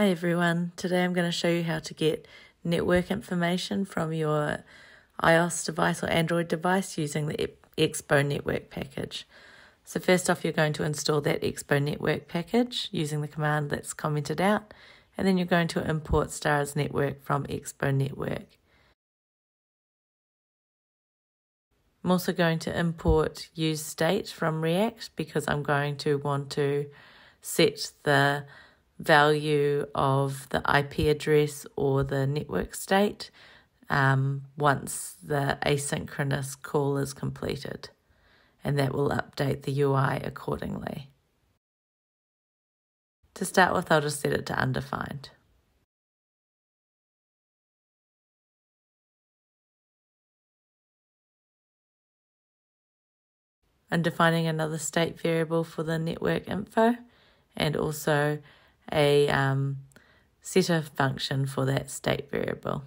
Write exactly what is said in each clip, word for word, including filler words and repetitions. Hi everyone, today I'm going to show you how to get network information from your iOS device or Android device using the Expo network package. So first off, you're going to install that Expo network package using the command that's commented out, and then you're going to import star as network from Expo network. I'm also going to import use state from React because I'm going to want to set the value of the I P address or the network state um, once the asynchronous call is completed, and that will update the U I accordingly. To start with, I'll just set it to undefined. I'm defining another state variable for the network info and also a um, set of function for that state variable.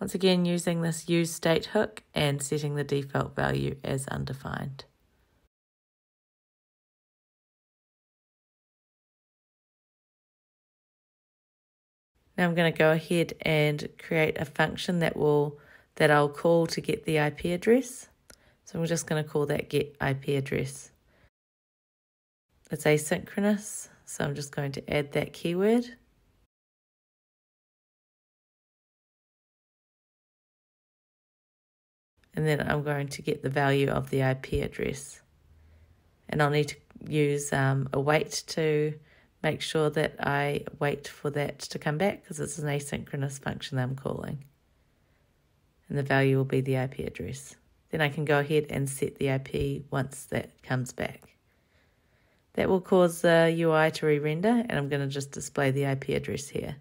Once again, using this use state hook and setting the default value as undefined. Now I'm going to go ahead and create a function that will that I'll call to get the I P address. So I'm just going to call that get I P address. It's asynchronous, so I'm just going to add that keyword. And then I'm going to get the value of the I P address. And I'll need to use um, a wait to make sure that I wait for that to come back because it's an asynchronous function that I'm calling. And the value will be the I P address. Then I can go ahead and set the I P once that comes back. That will cause the U I to re-render, and I'm going to just display the I P address here.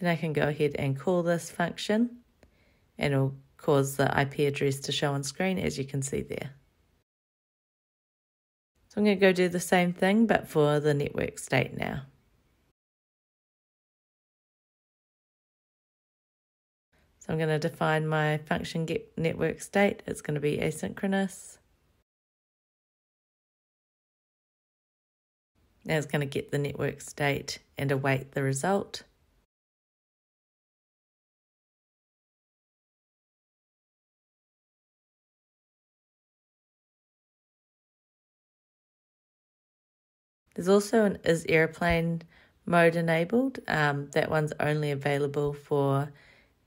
Then I can go ahead and call this function, and it'll cause the I P address to show on screen, as you can see there. So I'm going to go do the same thing, but for the network state now. So I'm going to define my function get network state. It's going to be asynchronous. Now it's going to get the network state and await the result. There's also an is airplane mode enabled. Um, that one's only available for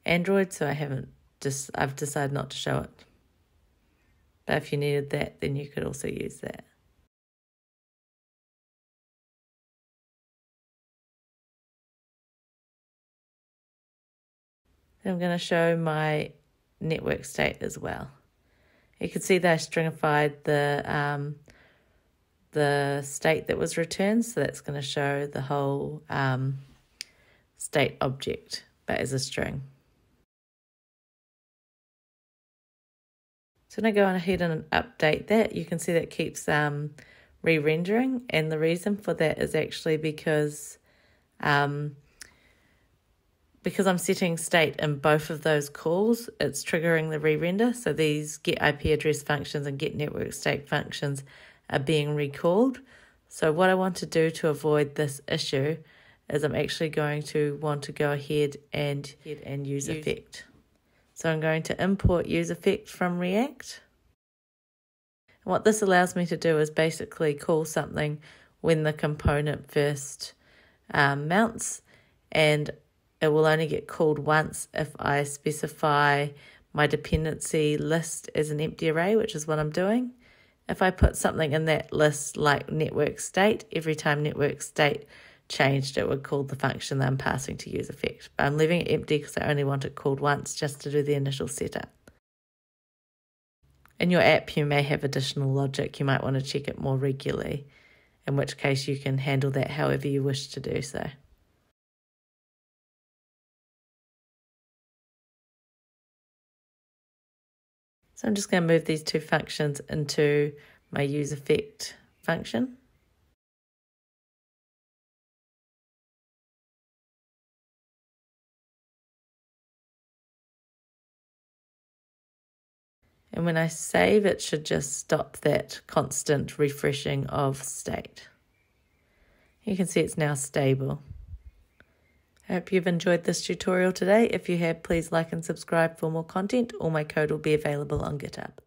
Android, so I haven't just I've decided not to show it. But if you needed that, then you could also use that. Then I'm going to show my network state as well. You can see that I stringified the um, the state that was returned, so that's going to show the whole um, state object, but as a string. So when I go on ahead and update that, you can see that keeps um, re-rendering, and the reason for that is actually because um, because I'm setting state in both of those calls, it's triggering the re-render. So these get I P address functions and get network state functions are being recalled. So what I want to do to avoid this issue is I'm actually going to want to go ahead and, and use, use effect. So I'm going to import useEffect from React. And what this allows me to do is basically call something when the component first um, mounts, and it will only get called once if I specify my dependency list as an empty array, which is what I'm doing. If I put something in that list like network state, every time network state changed, it would call the function that I'm passing to useEffect. But I'm leaving it empty because I only want it called once just to do the initial setup. In your app, you may have additional logic. You might want to check it more regularly, in which case you can handle that however you wish to do so. So I'm just going to move these two functions into my useEffect function. And when I save, it should just stop that constant refreshing of state. You can see it's now stable. I hope you've enjoyed this tutorial today. If you have, please like and subscribe for more content. All my code will be available on GitHub.